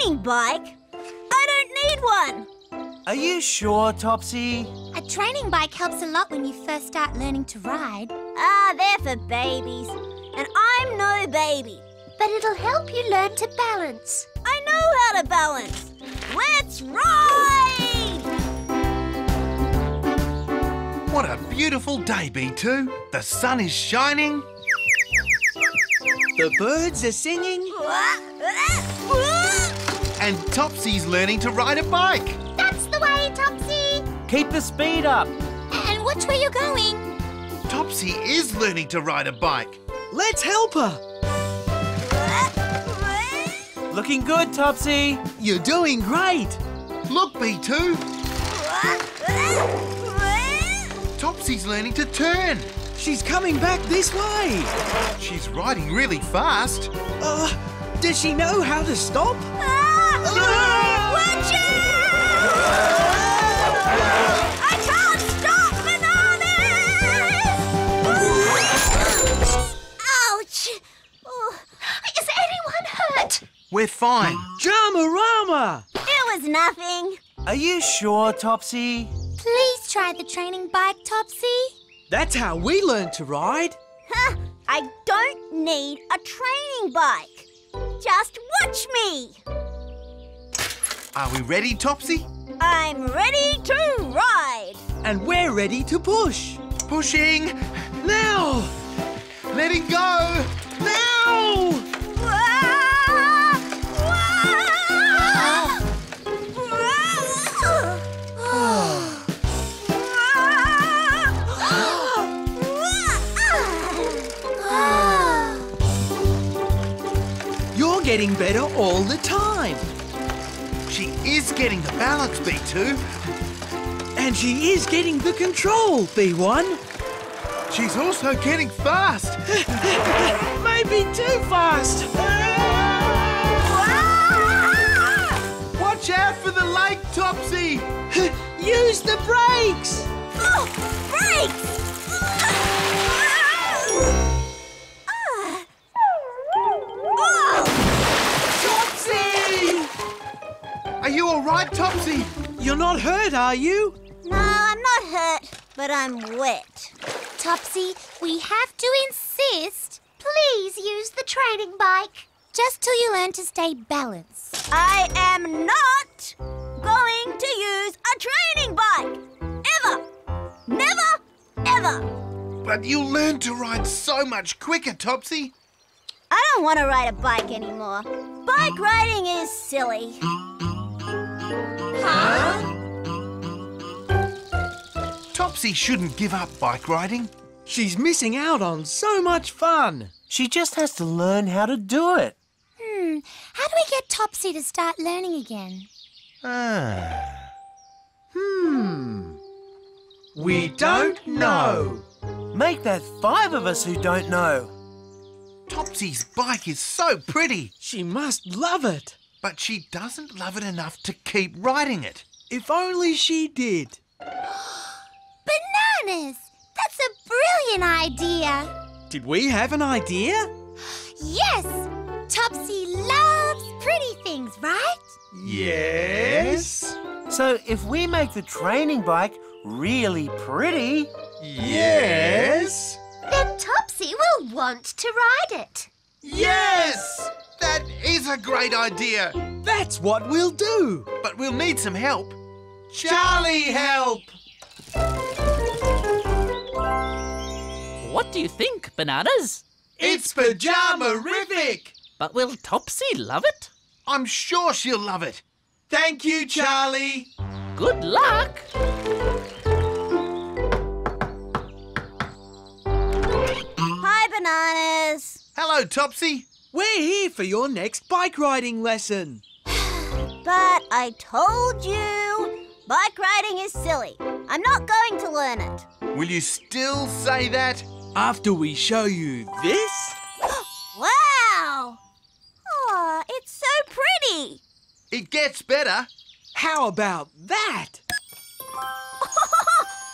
spinning bike? I don't need one. Are you sure, Topsy? A training bike helps a lot when you first start learning to ride. Ah, they're for babies. And I'm no baby. But it'll help you learn to balance. I know how to balance. Let's ride! What a beautiful day, B2. The sun is shining. The birds are singing. And Topsy's learning to ride a bike. That's the way, Topsy. Keep the speed up. And watch where you're going. Topsy is learning to ride a bike. Let's help her. Looking good, Topsy. You're doing great. Look, B2. Topsy's learning to turn. She's coming back this way. She's riding really fast. Does she know how to stop? Watch out! I can't stop, bananas! Ouch! Oh. Is anyone hurt? We're fine. Drama-rama! It was nothing. Are you sure, Topsy? Please try the training bike, Topsy. That's how we learn to ride. Huh, I don't need a training bike. Just watch me. Are we ready, Topsy? I'm ready to ride. And we're ready to push. Pushing now. Letting go now. You're getting better all the time. She is getting the balance, B2. And she is getting the control, B1. She's also getting fast. Maybe too fast. Watch out for the lake, Topsy. Use the brakes. Oh, brakes! Are you all right, Topsy? You're not hurt, are you? No, I'm not hurt, but I'm wet. Topsy, we have to insist. Please use the training bike. Just till you learn to stay balanced. I am not going to use a training bike. Ever. Never, ever. But you'll learn to ride so much quicker, Topsy. I don't want to ride a bike anymore. Bike riding is silly. Huh? Topsy shouldn't give up bike riding. She's missing out on so much fun. She just has to learn how to do it. How do we get Topsy to start learning again? We don't know. Make that 5 of us who don't know. Topsy's bike is so pretty. She must love it. But she doesn't love it enough to keep riding it. If only she did. Bananas! That's a brilliant idea. Did we have an idea? Yes! Topsy loves pretty things, right? Yes. So if we make the training bike really pretty... Yes. Then Topsy will want to ride it. Yes! That is a great idea. That's what we'll do. But we'll need some help. Charlie, help! What do you think, Bananas? It's pajama-rific! But will Topsy love it? I'm sure she'll love it. Thank you, Charlie. Good luck. Hi, Bananas. Hello, Topsy. We're here for your next bike riding lesson. But I told you, bike riding is silly. I'm not going to learn it. Will you still say that? After we show you this? Wow! Oh, it's so pretty. It gets better. How about that?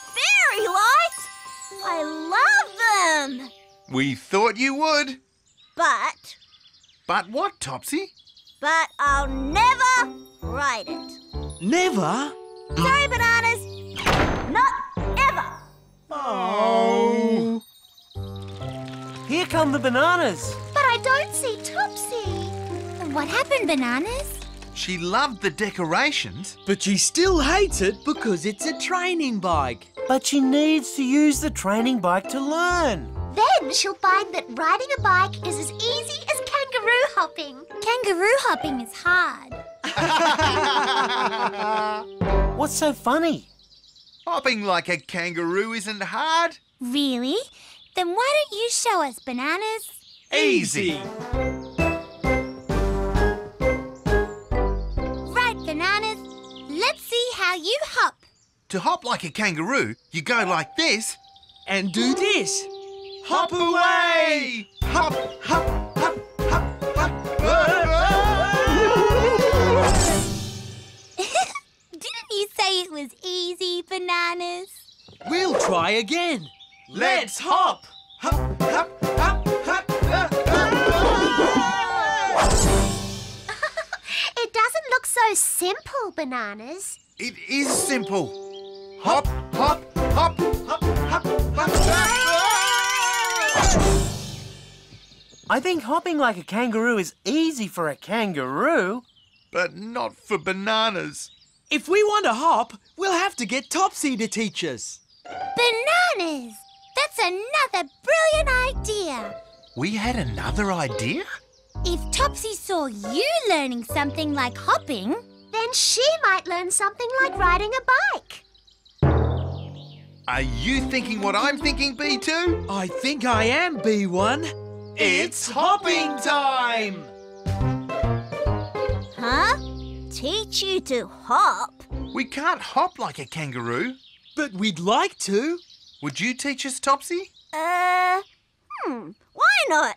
Fairy lights! I love them. We thought you would. But what, Topsy? But I'll never ride it. Never? Sorry, bananas. Not ever. Oh. Here come the bananas. But I don't see Topsy. What happened, bananas? She loved the decorations, but she still hates it because it's a training bike. But she needs to use the training bike to learn. Then she'll find that riding a bike is as easy as kangaroo hopping. Kangaroo hopping is hard. What's so funny? Hopping like a kangaroo isn't hard. Really? Then why don't you show us, bananas? Easy. Bananas, let's see how you hop. To hop like a kangaroo, you go like this and do this. Hop away! Hop, hop, hop, hop, hop. Didn't you say it was easy, bananas? We'll try again. Let's hop. Hop, hop, hop, hop. It doesn't look so simple, bananas. It is simple. Hop, hop, hop, hop, hop, hop, hop. I think hopping like a kangaroo is easy for a kangaroo. But not for bananas. If we want to hop, we'll have to get Topsy to teach us. Bananas! That's another brilliant idea. We had another idea? If Topsy saw you learning something like hopping, then she might learn something like riding a bike. Are you thinking what I'm thinking, B2? I think I am, B1. It's hopping time! Huh? Teach you to hop? We can't hop like a kangaroo. But we'd like to. Would you teach us, Topsy? Why not?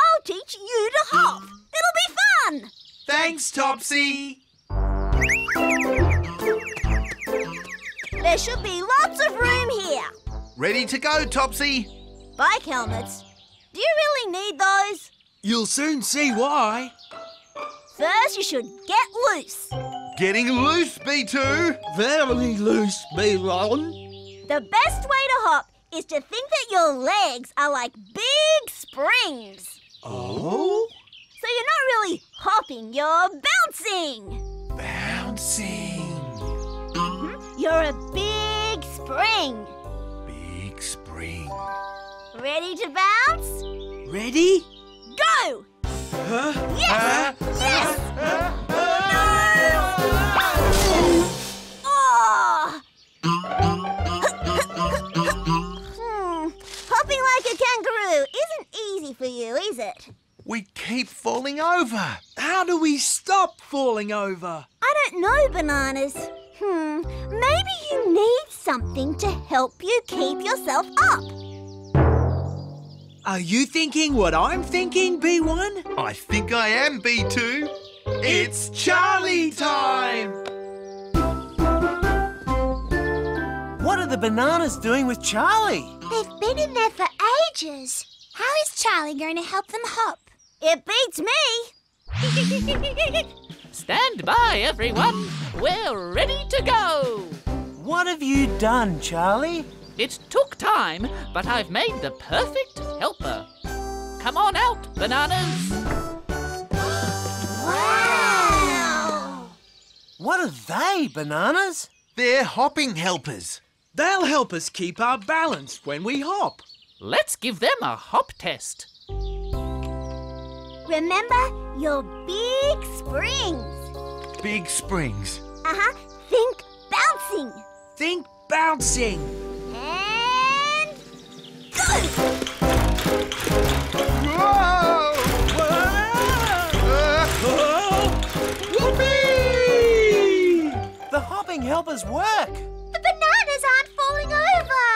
I'll teach you to hop. It'll be fun. Thanks, Topsy. There should be lots of room here. Ready to go, Topsy. Bike helmets. Do you really need those? You'll soon see why. First, you should get loose. Getting loose, B2. Very loose, B1. The best way to hop is to think that your legs are like big springs. Oh? So you're not really hopping, you're bouncing. Bouncing. Mm-hmm. You're a big spring. Big spring. Ready to bounce? Ready? Go! Huh? Yes! Yes! No! Oh! Hopping like a kangaroo isn't easy for you, is it? We keep falling over. How do we stop falling over? I don't know, bananas. Maybe you need something to help you keep yourself up. Are you thinking what I'm thinking, B1? I think I am, B2. It's Charlie time! What are the bananas doing with Charlie? They've been in there for ages. How is Charlie going to help them hop? It beats me. Stand by, everyone. We're ready to go. What have you done, Charlie? It took time, but I've made the perfect helper. Come on out, bananas. Wow! What are they, bananas? They're hopping helpers. They'll help us keep our balance when we hop. Let's give them a hop test. Remember your big springs. Big springs. Uh-huh. Think bouncing. Think bouncing. And go! Whoa! Whoa! Whoopee! The hopping helpers work. The bananas aren't falling over!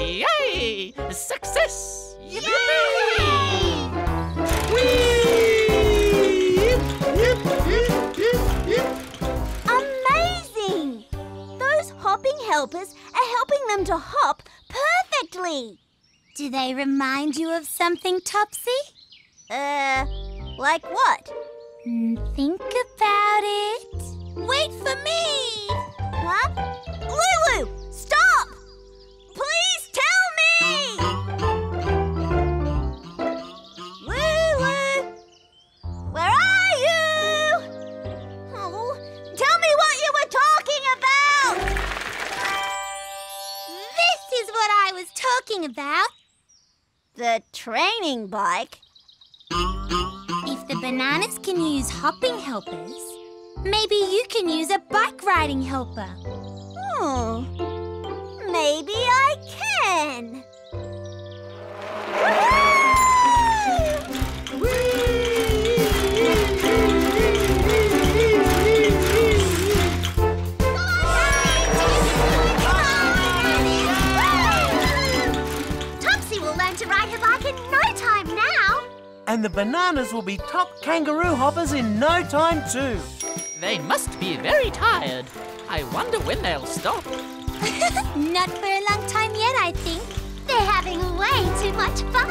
Yay! Success! Yippee! Whee! Yip, yip, yip, yip, yip. Amazing! Those hopping helpers are helping them to hop perfectly. Do they remind you of something, Topsy? Like what? Think about it. Wait for me! Huh? Lulu, stop! Please tell me! Lulu, where are you? Oh, tell me what you were talking about! This is what I was talking about. The training bike. If the bananas can use hopping helpers, maybe you can use a bike riding helper. Oh, maybe I can. And the bananas will be top kangaroo hoppers in no time too. They must be very tired. I wonder when they'll stop. Not for a long time yet, I think. They're having way too much fun.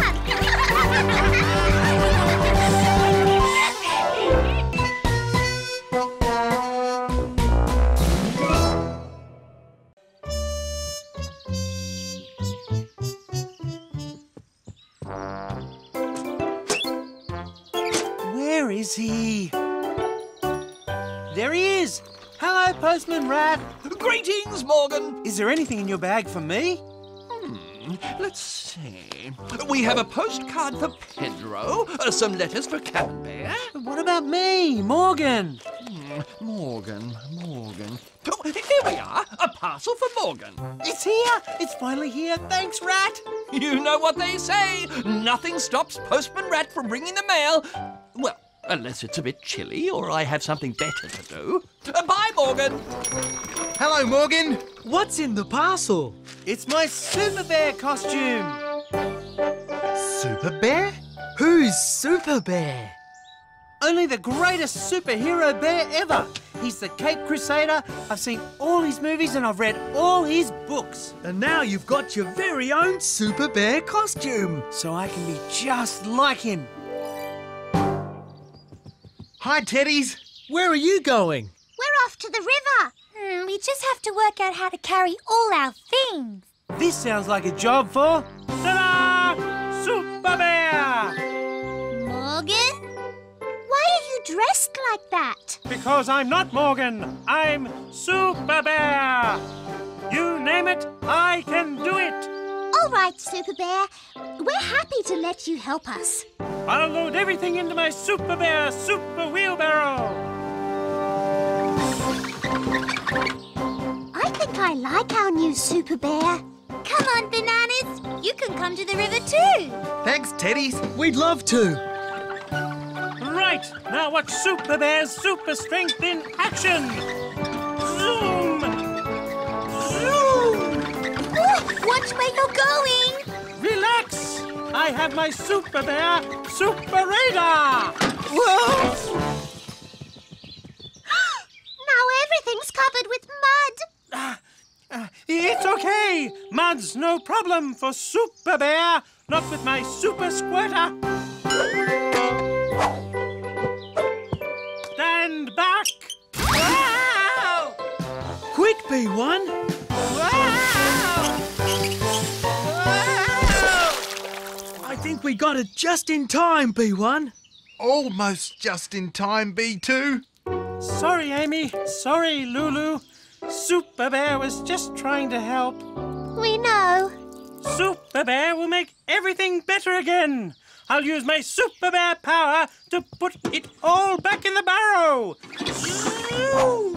Is he? There he is! Hello, Postman Rat! Greetings, Morgan! Is there anything in your bag for me? Let's see. We have a postcard for Pedro, some letters for Camembert. What about me, Morgan? Morgan. Oh, here we are! A parcel for Morgan. It's here! It's finally here! Thanks, Rat! You know what they say! Nothing stops Postman Rat from bringing the mail. Well, unless it's a bit chilly or I have something better to do. Bye, Morgan. Hello, Morgan. What's in the parcel? It's my Super Bear costume. Super Bear? Who's Super Bear? Only the greatest superhero bear ever. He's the Cape Crusader. I've seen all his movies and I've read all his books. And now you've got your very own Super Bear costume. So I can be just like him. Hi, Teddies. Where are you going? We're off to the river. We just have to work out how to carry all our things. This sounds like a job for... Ta-da! Super Bear! Morgan? Why are you dressed like that? Because I'm not Morgan. I'm Super Bear. You name it, I can do it. All right, Super Bear. We're happy to let you help us. I'll load everything into my Super Bear Super Wheelbarrow! I think I like our new Super Bear. Come on, Bananas! You can come to the river too! Thanks, Teddies. We'd love to. Right, now watch Super Bear's super strength in action! Zoom! Zoom! Oh, watch where you're going! Relax! I have my Super Bear Super Radar! Whoa! Now everything's covered with mud! It's okay! Mud's no problem for Super Bear, not with my Super Squirter! Stand back! Wow! Quick, B1! I think we got it just in time, B1. Almost just in time, B2. Sorry, Amy. Sorry, Lulu. Super Bear was just trying to help. We know. Super Bear will make everything better again. I'll use my Super Bear power to put it all back in the barrow. Oh,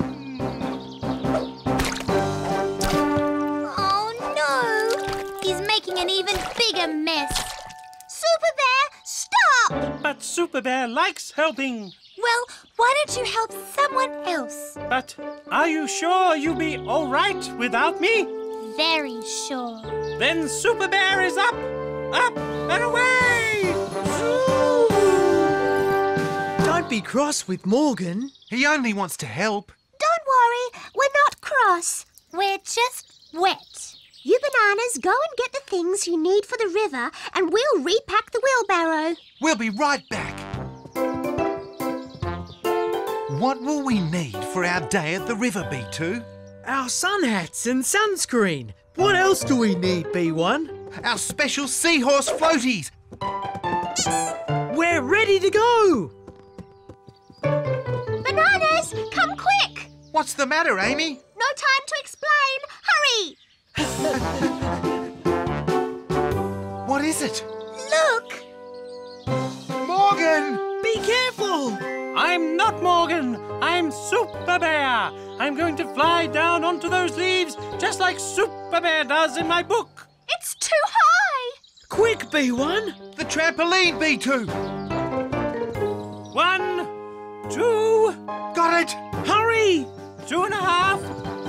no. He's making an even bigger mess. Super Bear, stop! But Super Bear likes helping. Well, why don't you help someone else? But are you sure you'll be all right without me? Very sure. Then Super Bear is up, up and away! Ooh. Don't be cross with Morgan. He only wants to help. Don't worry, we're not cross. We're just wet. You bananas, go and get the things you need for the river and we'll repack the wheelbarrow. We'll be right back. What will we need for our day at the river, B2? Our sun hats and sunscreen. What else do we need, B1? Our special seahorse floaties. We're ready to go. Bananas, come quick. What's the matter, Amy? No time to explain. Hurry. What is it? Look. Morgan! Be careful! I'm not Morgan. I'm Super Bear. I'm going to fly down onto those leaves just like Super Bear does in my book. It's too high. Quick, B1. The trampoline, B2. 1, 2... Got it. Hurry. 2.5,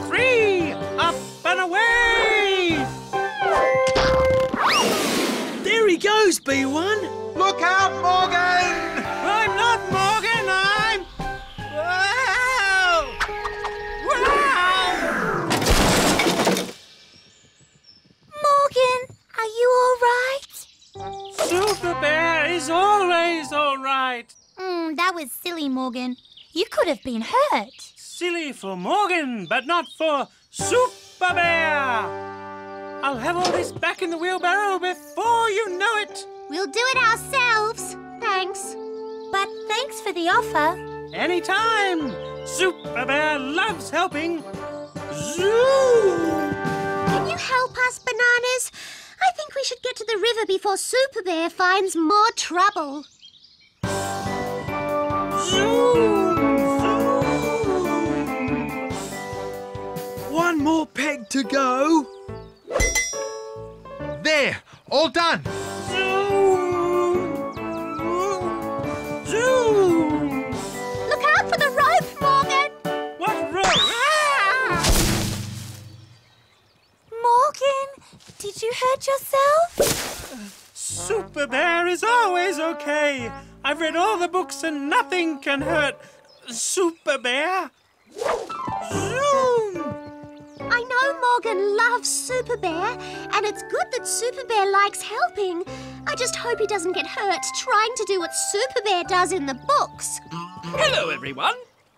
3. Up and away. There he goes, B1. Look out, Morgan! I'm not Morgan, I'm... Wow! Wow! Morgan, are you all right? Super Bear is always all right. That was silly, Morgan. You could have been hurt. Silly for Morgan, but not for Super Bear. I'll have all this back in the wheelbarrow before you know it. We'll do it ourselves. Thanks. But thanks for the offer. Anytime. Super Bear loves helping. Zoo! Can you help us, Bananas? I think we should get to the river before Super Bear finds more trouble. Zoom! Zoom! One more peg to go. There. All done. Look out for the rope, Morgan! What rope? Ah! Morgan, did you hurt yourself? Super Bear is always okay. I've read all the books and nothing can hurt Super Bear. Zoom! I know Morgan loves Super Bear, and it's good that Super Bear likes helping. I just hope he doesn't get hurt trying to do what Super Bear does in the books. Hello, everyone.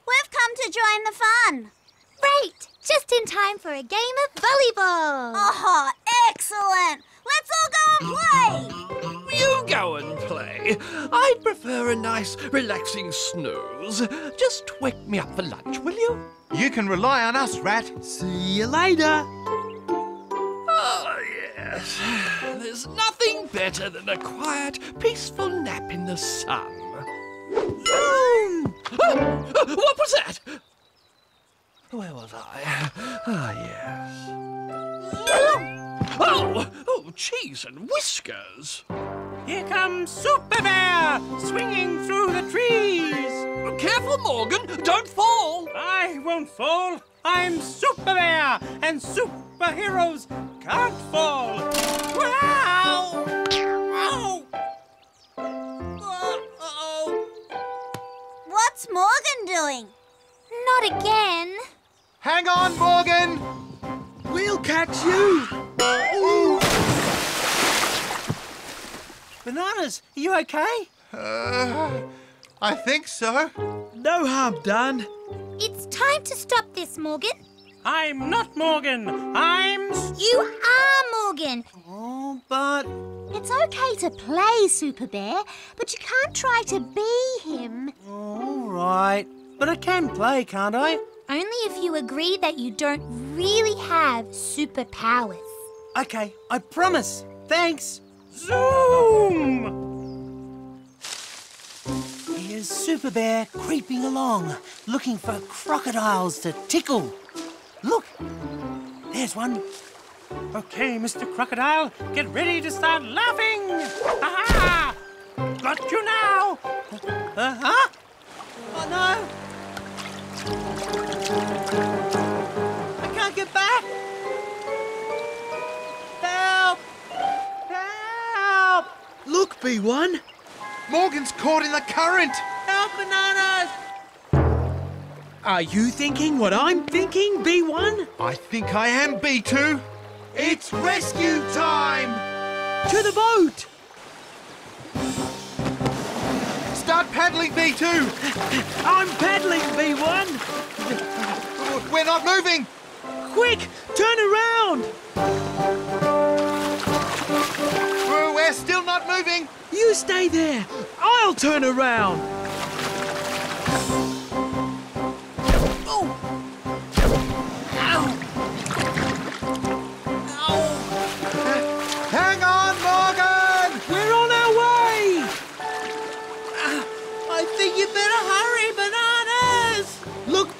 We've come to join the fun. Great. Just in time for a game of volleyball. Oh, excellent. Let's all go and play. You go and play. I'd prefer a nice, relaxing snooze. Just wake me up for lunch, will you? You can rely on us, Rat. See you later. Oh, yes. There's nothing better than a quiet, peaceful nap in the sun. Zoom! What was that? Where was I? Ah, yes. Zoom! Oh, cheese and whiskers. Here comes Super Bear, swinging through the trees. Careful, Morgan, don't fall. I won't fall. I'm Super Bear, and superheroes can't fall. Wow! Oh! Uh-oh. What's Morgan doing? Not again. Hang on, Morgan. We'll catch you. Ooh. Bananas, are you okay? I think so. No harm done. It's time to stop this, Morgan. I'm not Morgan. I'm... You are Morgan. Oh, but... It's okay to play, Super Bear, but you can't try to be him. All right. But I can play, can't I? Only if you agree that you don't really have superpowers. OK, I promise. Thanks. Zoom! Here's Super Bear creeping along, looking for crocodiles to tickle. Look, there's one. OK, Mr. Crocodile, get ready to start laughing. Aha! Got you now. Uh-huh. Oh, no. I can't get back. Help. Help. Look, B1. Morgan's caught in the current. Help, Bananas. Are you thinking what I'm thinking, B1? I think I am, B2. It's rescue time! To the boat! Start paddling! paddling, B2. I'm paddling, B1. We're not moving. Quick, turn around. We're still not moving. You stay there. I'll turn around.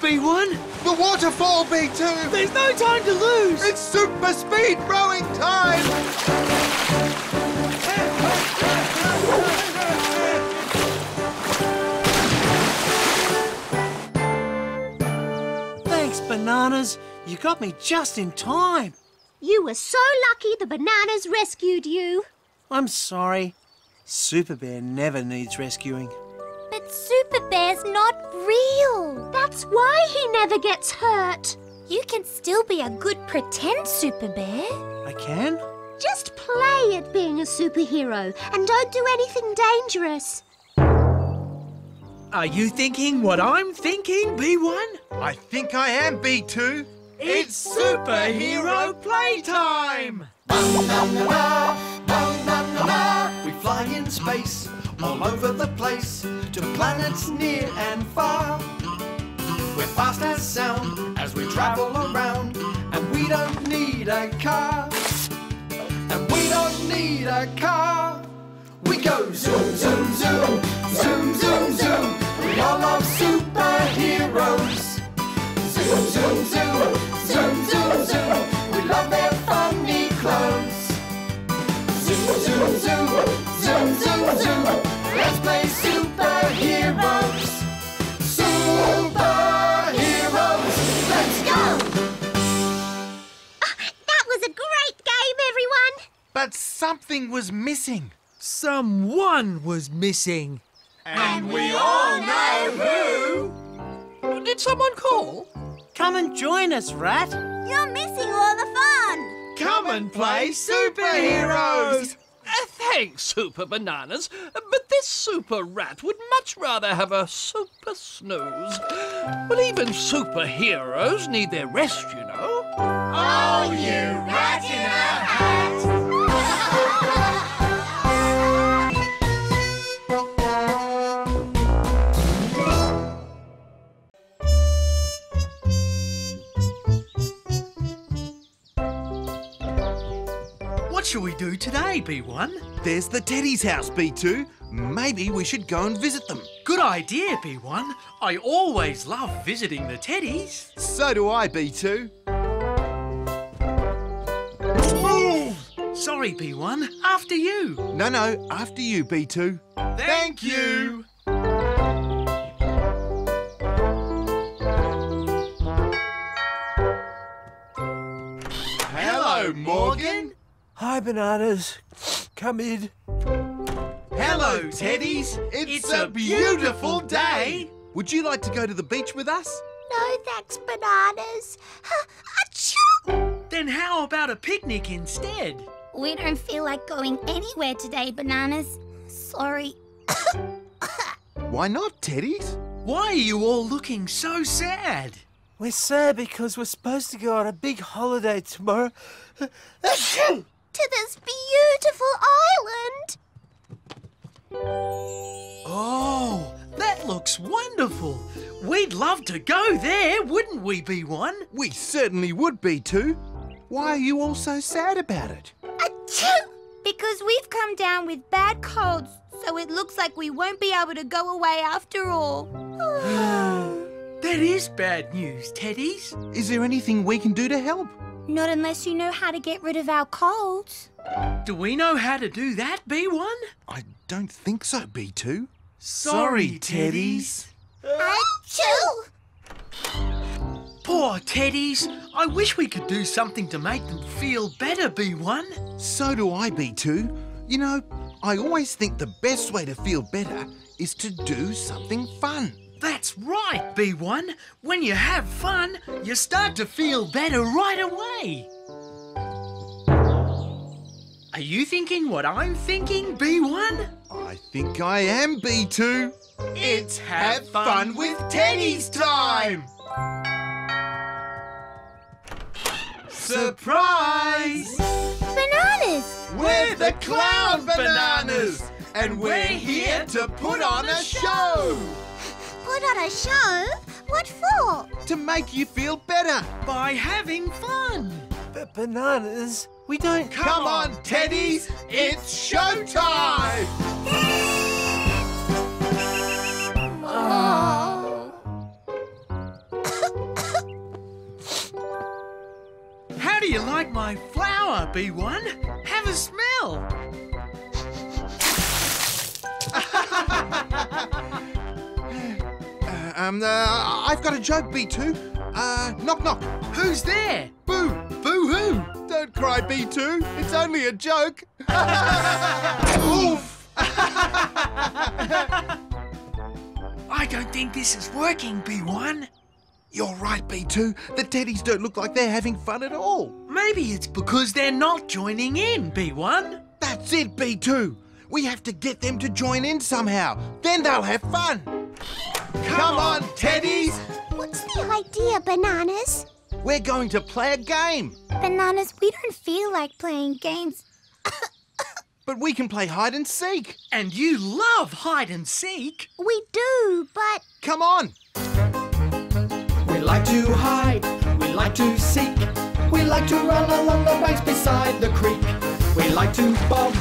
B1? The waterfall, B2! There's no time to lose! It's super speed rowing time! Thanks, Bananas. You got me just in time. You were so lucky the Bananas rescued you. I'm sorry. Super Bear never needs rescuing. But Super Bear's not real. That's why he never gets hurt. You can still be a good pretend Super Bear. I can? Just play at being a superhero and don't do anything dangerous. Are you thinking what I'm thinking, B1? I think I am, B2. It's superhero playtime! Bum, bum, da, da, bum, bum, da, da. We fly in space. All over the place, to planets near and far. We're fast as sound as we travel around, and we don't need a car. And we don't need a car. We go zoom, zoom, zoom, zoom, zoom, zoom. We all love superheroes. Zoom, zoom, zoom, zoom, zoom, zoom. We love their funny clothes. Zoom, zoom, zoom. Zoom, zoom, zoom, let's play superheroes. Superheroes, let's go! Oh, that was a great game, everyone. But something was missing. Someone was missing. And we all know who. Did someone call? Come and join us, Rat. You're missing all the fun. Come and play superheroes. Thanks, Super Bananas, but this Super Rat would much rather have a super snooze. Well, even superheroes need their rest, you know. Oh, you rat in a What shall we do today, B1? There's the Teddy's house, B2. Maybe we should go and visit them. Good idea, B1. I always love visiting the Teddies. So do I, B2. Move! Sorry, B1. After you. No, no. After you, B2. Thank you. Hello, Morgan. Hi, Bananas. Come in. Hello, Teddies. It's a beautiful day. Would you like to go to the beach with us? No, thanks, Bananas. Achoo! Then how about a picnic instead? We don't feel like going anywhere today, Bananas. Sorry. Why not, Teddies? Why are you all looking so sad? We're sad because we're supposed to go on a big holiday tomorrow. Achoo! To this beautiful island. Oh, that looks wonderful. We'd love to go there, wouldn't we, B1? We certainly would, B2. Why are you all so sad about it? Achoo! Because we've come down with bad colds, so it looks like we won't be able to go away after all. That is bad news, Teddies. Is there anything we can do to help? Not unless you know how to get rid of our colds. Do we know how to do that, B1? I don't think so, B2. Sorry, Teddies. Achoo! Poor Teddies. I wish we could do something to make them feel better, B1. So do I, B2. You know, I always think the best way to feel better is to do something fun. That's right, B1. When you have fun, you start to feel better right away. Are you thinking what I'm thinking, B1? I think I am, B2. It's Have Fun with Teddy's time! Surprise! Bananas! We're the Clown Bananas! And we're here to put on a show! Put on a show? What for? To make you feel better! By having fun! But bananas, we don't... Come on, Teddies! It's showtime! Oh. How do you like my flower, B1? Have a smell! I've got a joke, B2. Knock, knock. Who's there? Boo, boo-hoo. Don't cry, B2. It's only a joke. Oof. I don't think this is working, B1. You're right, B2. The teddies don't look like they're having fun at all. Maybe it's because they're not joining in, B1. That's it, B2. We have to get them to join in somehow. Then they'll have fun. Come on, Teddies! What's the idea, Bananas? We're going to play a game. Bananas, we don't feel like playing games. But we can play hide and seek. And you love hide and seek. We do, but... Come on! We like to hide, we like to seek. We like to run along the banks beside the creek. We like to bob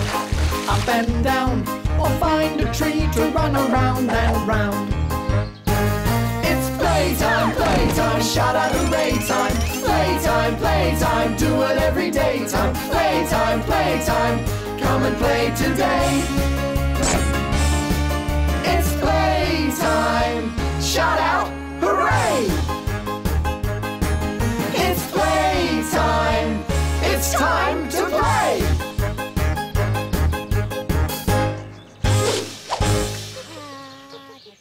up and down, or find a tree to run around and round. Playtime, playtime, shout out hooray time. Playtime, playtime, do it every day time. Playtime, playtime, come and play today. It's playtime, shout out hooray. It's playtime, it's time to play.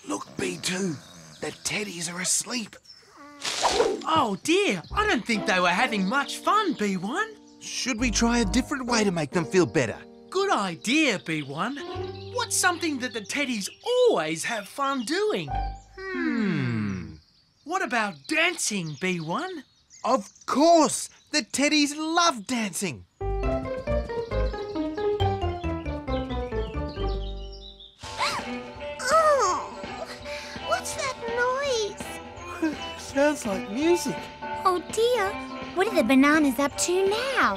Look, B2. The teddies are asleep. Oh dear, I don't think they were having much fun, B1. Should we try a different way to make them feel better? Good idea, B1. What's something that the teddies always have fun doing? Hmm. What about dancing, B1? Of course, the teddies love dancing. Sounds like music. Oh dear, what are the bananas up to now?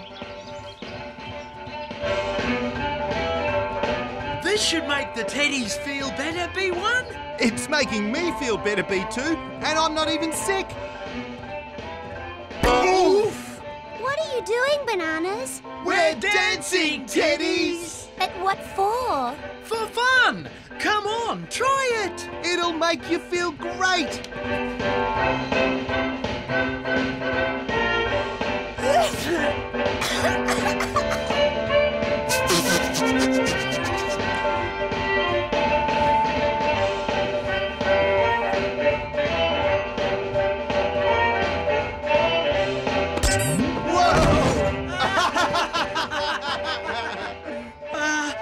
This should make the teddies feel better, B1. It's making me feel better, B2, and I'm not even sick. Oof! What are you doing, bananas? We're dancing, teddies! But what for? For fun! Come on, try it! It'll make you feel great!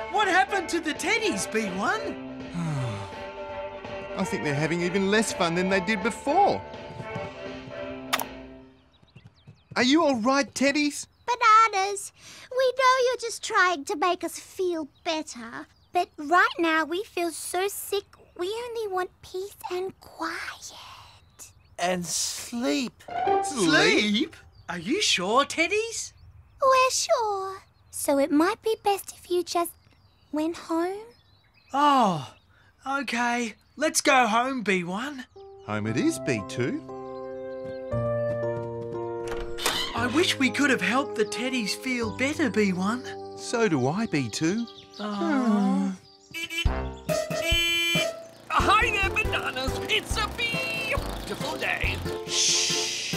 What happened to the teddies, B1? I think they're having even less fun than they did before. Are you all right, Teddies? Bananas, we know you're just trying to make us feel better, but right now we feel so sick, we only want peace and quiet. And sleep. Sleep? Are you sure, Teddies? We're sure. So it might be best if you just went home. Oh, okay. Let's go home, B1. Home it is, B2. I wish we could have helped the teddies feel better, B1. So do I, B2. Oh. Hi there, bananas. It's a beautiful day. Shh.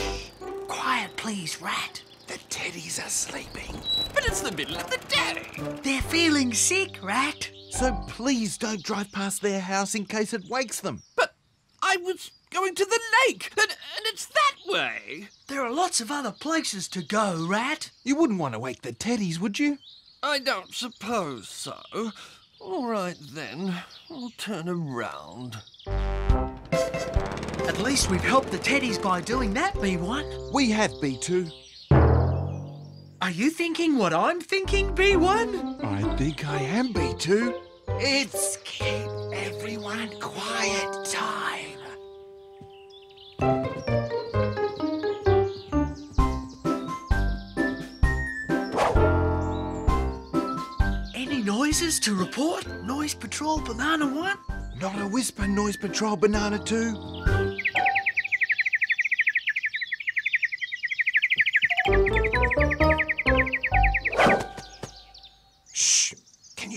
Quiet, please, Rat. The teddies are sleeping. But it's the middle of the day. They're feeling sick, Rat. So please don't drive past their house in case it wakes them. But I was going to the lake, and it's that way. There are lots of other places to go, Rat. You wouldn't want to wake the teddies, would you? I don't suppose so. All right, then. I'll turn around. At least we've helped the teddies by doing that, B1. We have, B2. Are you thinking what I'm thinking, B1? I think I am, B2. It's keep everyone quiet time. Any noises to report? Noise Patrol Banana 1? Not a whisper, Noise Patrol Banana 2.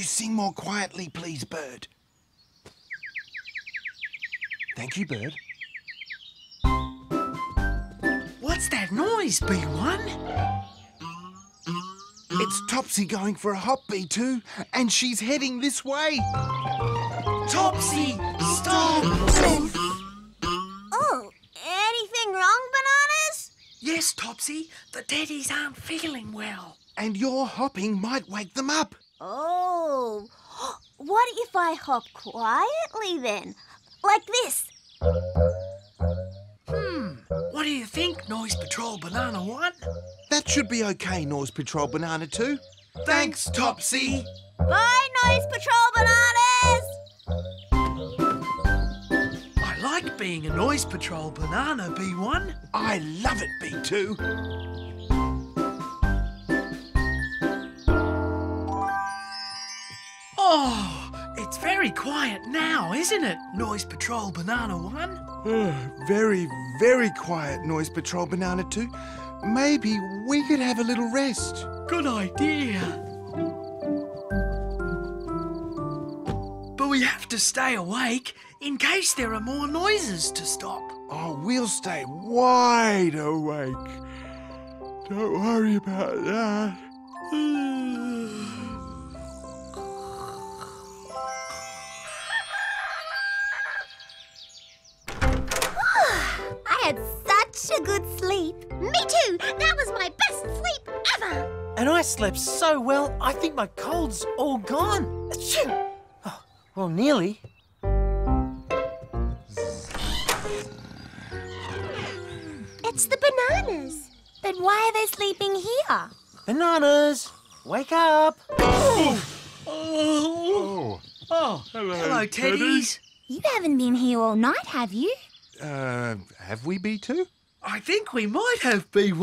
Sing more quietly, please, bird. Thank you, bird. What's that noise, B1? It's Topsy going for a hop, B2, and she's heading this way. Topsy, stop! Oh, anything wrong, Bananas? Yes, Topsy, the teddies aren't feeling well. And your hopping might wake them up. Oh, what if I hop quietly then? Like this. What do you think, Noise Patrol Banana 1? That should be okay, Noise Patrol Banana 2. Thanks, Topsy. Bye, Noise Patrol Bananas. I like being a Noise Patrol Banana, B1. I love it, B2. Oh, it's very quiet now, isn't it, Noise Patrol Banana 1? Very, very quiet, Noise Patrol Banana 2. Maybe we could have a little rest. Good idea. But we have to stay awake in case there are more noises to stop. Oh, we'll stay wide awake. Don't worry about that. I had such a good sleep. Me too. That was my best sleep ever. And I slept so well, I think my cold's all gone. Achoo! Oh, well, nearly. It's the bananas. But why are they sleeping here? Bananas, wake up. Oh, oh. Oh. Hello, teddies. You haven't been here all night, have you? Have we, B2? I think we might have, B1.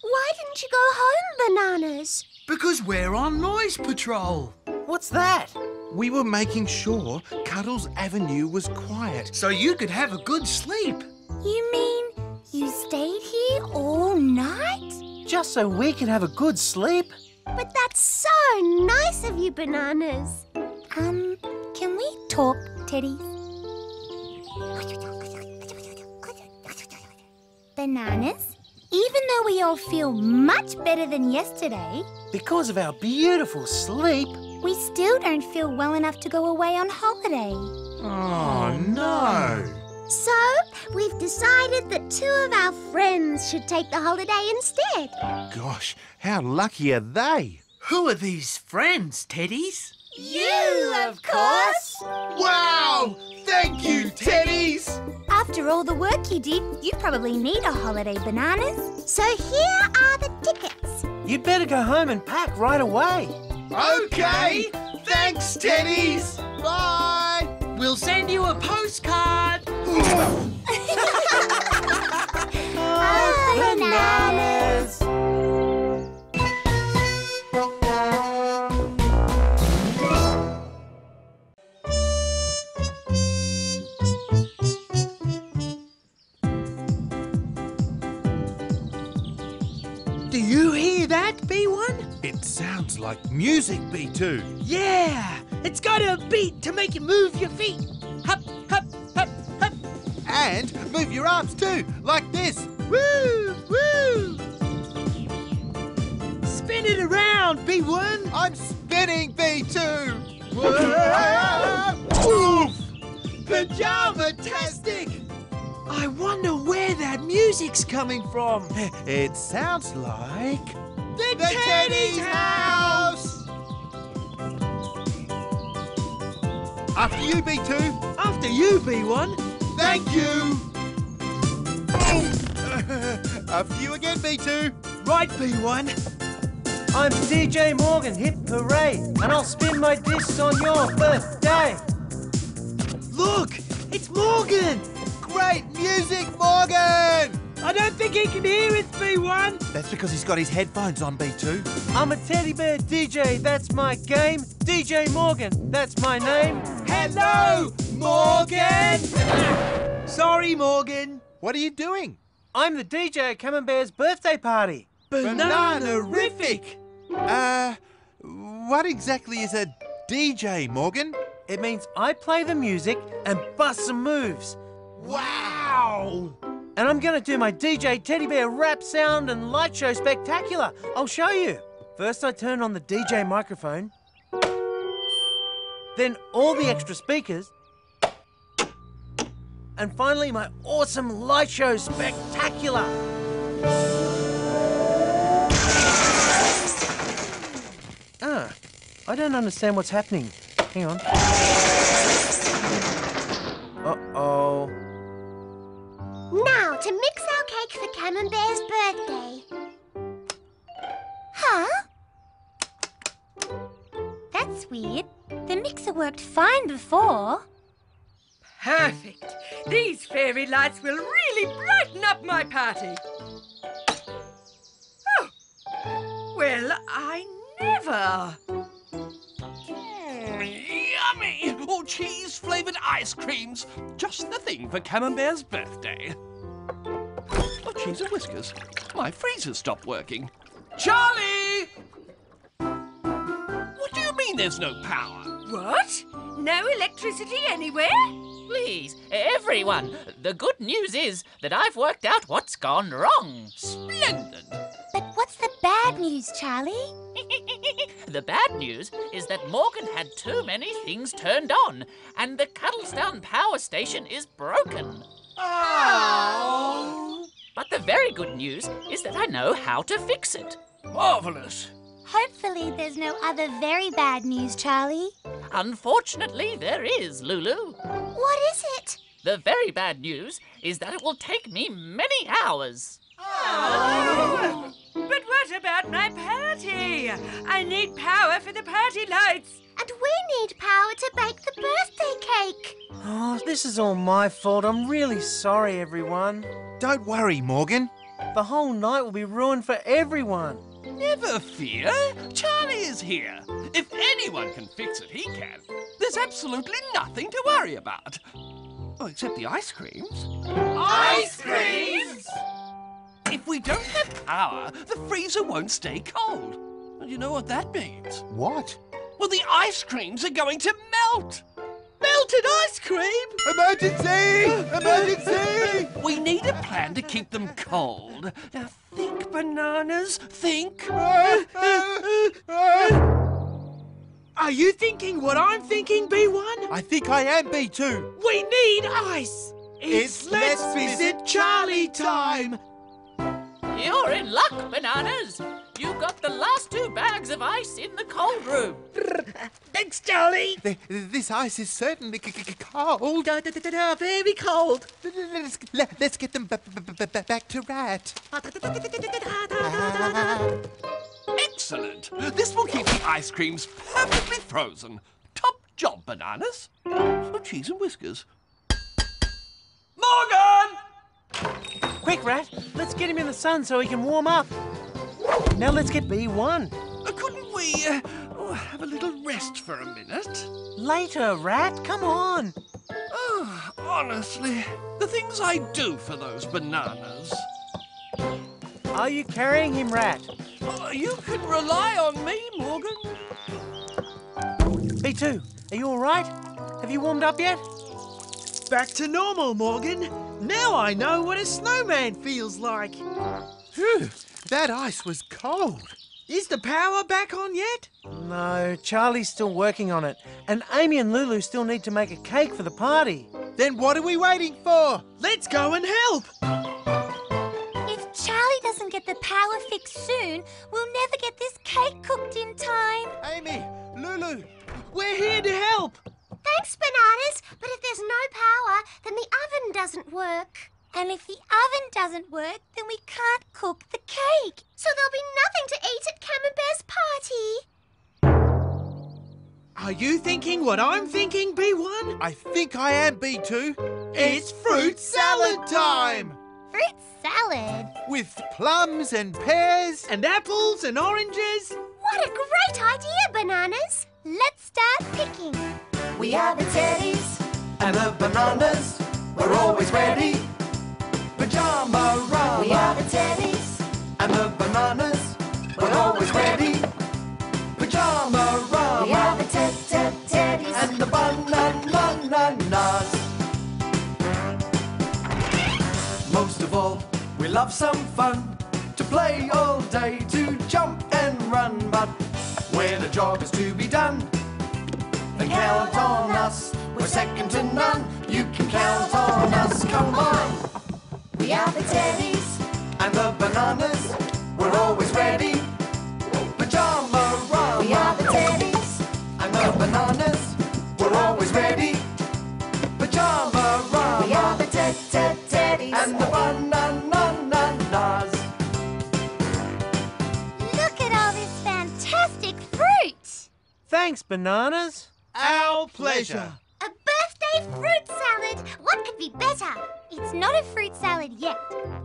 Why didn't you go home, Bananas? Because we're on Noise Patrol. What's that? We were making sure Cuddles Avenue was quiet. So you could have a good sleep. You mean you stayed here all night? Just so we could have a good sleep. But that's so nice of you, Bananas. Can we talk, Teddy? Bananas, even though we all feel much better than yesterday, because of our beautiful sleep, we still don't feel well enough to go away on holiday. Oh, no. So, we've decided that two of our friends should take the holiday instead. Gosh, how lucky are they? Who are these friends, teddies? You, of course! Wow! Thank you, teddies! After all the work you did, you probably need a holiday, Bananas. So here are the tickets. You'd better go home and pack right away. Okay! Thanks, teddies! Bye! We'll send you a postcard! Oh, Bananas! Sounds like music, B2. Yeah, it's got a beat to make you move your feet. Hop, hop, hop, hop. And move your arms too, like this. Woo, woo. Spin it around, B1. I'm spinning, B2. Whoa. Oof. Pajama-tastic. I wonder where that music's coming from. It sounds like... The teddy's house! After you, B2. After you, B1. Thank you. After you again, B2. Right, B1. I'm DJ Morgan, hip hooray, and I'll spin my discs on your birthday. Look, it's Morgan! Great music, Morgan! I don't think he can hear it, B1. That's because he's got his headphones on, B2. I'm a teddy bear DJ, that's my game. DJ Morgan, that's my name. Hello, Morgan! Sorry, Morgan. What are you doing? I'm the DJ at Camembert's birthday party. Banana-rific! What exactly is a DJ, Morgan? It means I play the music and bust some moves. Wow! And I'm gonna do my DJ Teddy Bear rap sound and light show spectacular. I'll show you. First I turn on the DJ microphone, then all the extra speakers, and finally my awesome light show spectacular. Ah, I don't understand what's happening. Hang on. Uh-oh. Now to mix our cake for Camembert's birthday. Huh? That's weird. The mixer worked fine before. Perfect. These fairy lights will really brighten up my party. Oh. Well, I know. Never! Yummy! Or cheese-flavoured ice creams. Just the thing for Camembert's birthday. Oh, cheese and whiskers. My freezer stopped working. Charlie! What do you mean there's no power? What? No electricity anywhere? Please, everyone. The good news is that I've worked out what's gone wrong. Splendid! But what's the bad news, Charlie? The bad news is that Morgan had too many things turned on, and the Cuddlesdown power station is broken. Oh! But the very good news is that I know how to fix it. Marvellous. Hopefully there's no other very bad news, Charlie. Unfortunately, there is, Lulu. What is it? The very bad news is that it will take me many hours. Oh. But what about my party? I need power for the party lights. And we need power to bake the birthday cake. Oh, this is all my fault. I'm really sorry, everyone. Don't worry, Morgan. The whole night will be ruined for everyone. Never fear. Charlie is here. If anyone can fix it, he can. There's absolutely nothing to worry about. Oh, except the ice creams. Ice creams? If we don't have power, the freezer won't stay cold. And you know what that means? What? Well, the ice creams are going to melt. Melted ice cream! Emergency! Emergency! We need a plan to keep them cold. Now think, bananas, think. Are you thinking what I'm thinking, B1? I think I am, B2. We need ice. It's Let's Visit Charlie time. You're in luck, bananas. You got the last two bags of ice in the cold room. Thanks, Charlie. This ice is certainly cold. Very cold. Let's get them back to Rat. Excellent. This will keep the ice creams perfectly frozen. Top job, bananas. Oh, cheese and whiskers. Morgan! Quick, Rat. Let's get him in the sun so he can warm up. Now let's get B1. Couldn't we have a little rest for a minute? Later, Rat. Come on. Oh, honestly, the things I do for those bananas. Are you carrying him, Rat? You can rely on me, Morgan. B2, are you all right? Have you warmed up yet? Back to normal, Morgan. Now I know what a snowman feels like. Phew, that ice was cold. Is the power back on yet? No, Charlie's still working on it. And Amy and Lulu still need to make a cake for the party. Then what are we waiting for? Let's go and help. If Charlie doesn't get the power fixed soon, we'll never get this cake cooked in time. Amy, Lulu, we're here to help. Thanks, Thanks, Bananas, but if there's no power, then the oven doesn't work. And if the oven doesn't work, then we can't cook the cake. So there'll be nothing to eat at Camembert's party. Are you thinking what I'm thinking, B1? I think I am, B2. It's fruit salad time! Fruit salad? With plums and pears and apples and oranges. What a great idea, Bananas! Let's start picking. We are the teddies and the bananas. We're always ready. Pajama-rama. We are the teddies and the bananas. We're always ready. Pajama-rama. We are the teddies and the bananas. Most of all, we love some fun. To play all day, to jump and run. But where the job is to be done, then count on us. We're second to none. You can count on us, come on. We are the teddies and the bananas. We're always ready. Pajama-rama. We are the teddies and the bananas. We're always ready. Pajama-rama. We are the teddies and the bananas. Look at all this fantastic fruit. Thanks, Bananas. Our pleasure. A birthday fruit salad! What could be better? It's not a fruit salad yet.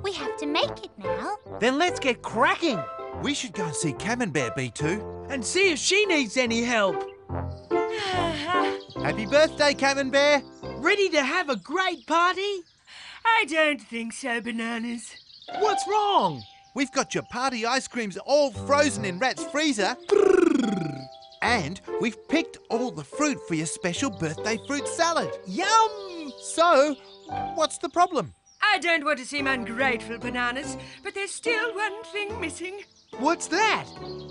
We have to make it now. Then let's get cracking. We should go and see Camembert, B2, and see if she needs any help. Happy birthday, Camembert. Ready to have a great party? I don't think so, Bananas. What's wrong? We've got your party ice creams all frozen in Rat's freezer. And we've picked all the fruit for your special birthday fruit salad. Yum! So, what's the problem? I don't want to seem ungrateful, Bananas, but there's still one thing missing. What's that?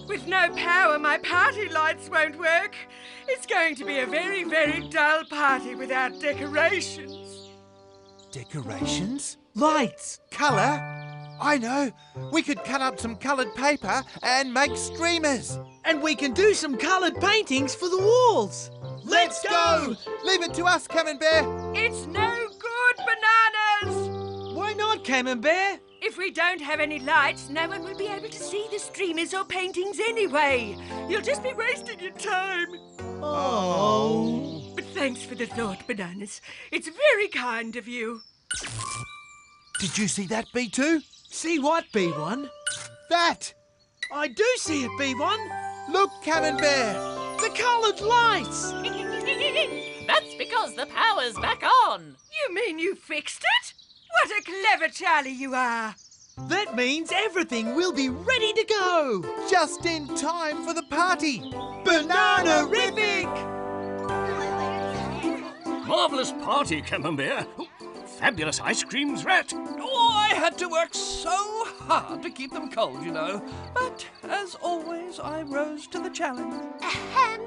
With no power, my party lights won't work. It's going to be a very, very dull party without decorations. Decorations? Lights? Colour? I know. We could cut up some coloured paper and make streamers. And we can do some coloured paintings for the walls. Let's go! Leave it to us, Camembert. It's no good, Bananas. Why not, Camembert? If we don't have any lights, no one will be able to see the streamers or paintings anyway. You'll just be wasting your time. Oh. But thanks for the thought, Bananas. It's very kind of you. Did you see that, B2? See what, B1? That! I do see it, B1. Look, Camembert, the coloured lights. That's because the power's back on. You mean you fixed it? What a clever Charlie you are. That means everything will be ready to go. Just in time for the party. Banana-rific! Marvellous party, Camembert. Fabulous ice creams, Rat. Oh, I had to work so hard to keep them cold, you know. But, as always, I rose to the challenge. Ahem.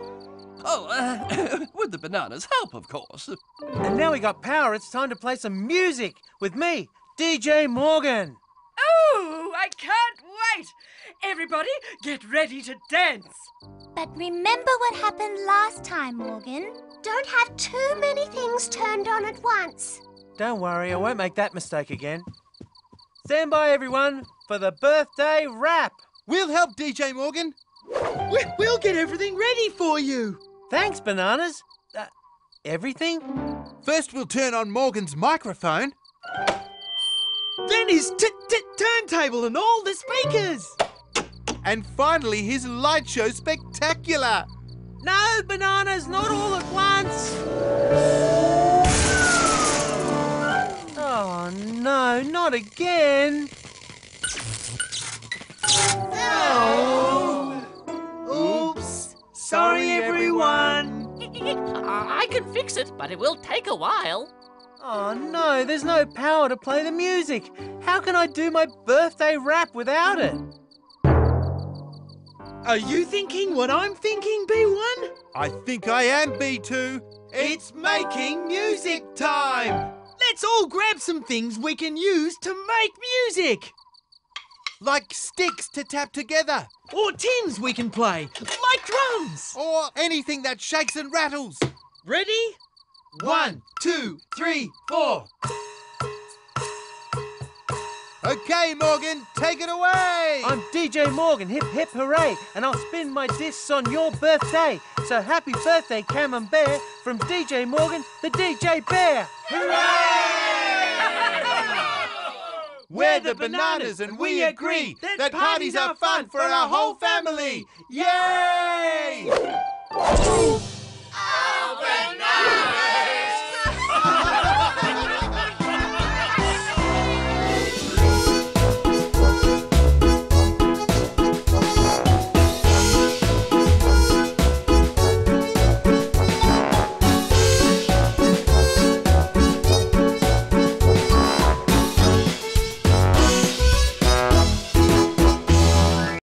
With the Bananas' help, of course. And now we got power, it's time to play some music with me, DJ Morgan. Oh, I can't wait. Everybody, get ready to dance. But remember what happened last time, Morgan. Don't have too many things turned on at once. Don't worry, I won't make that mistake again. Stand by, everyone, for the birthday wrap. We'll help, DJ Morgan. We'll get everything ready for you. Thanks, Bananas. Everything? First, we'll turn on Morgan's microphone. Then his turntable and all the speakers. And finally, his light show spectacular. No, Bananas, not all at once. Oh, no, not again. Oh. Oops. Sorry, everyone. I can fix it, but it will take a while. Oh, no, there's no power to play the music. How can I do my birthday rap without it? Are you thinking what I'm thinking, B1? I think I am, B2. It's making music time. Let's all grab some things we can use to make music. Like sticks to tap together. Or tins we can play, like drums. Or anything that shakes and rattles. Ready? 1, 2, 3, 4. Okay, Morgan, take it away! I'm DJ Morgan, hip hip hooray, and I'll spin my discs on your birthday. So happy birthday, Camembert, from DJ Morgan, the DJ Bear. Hooray! We're the bananas and we agree that parties are fun for our whole family. Yay!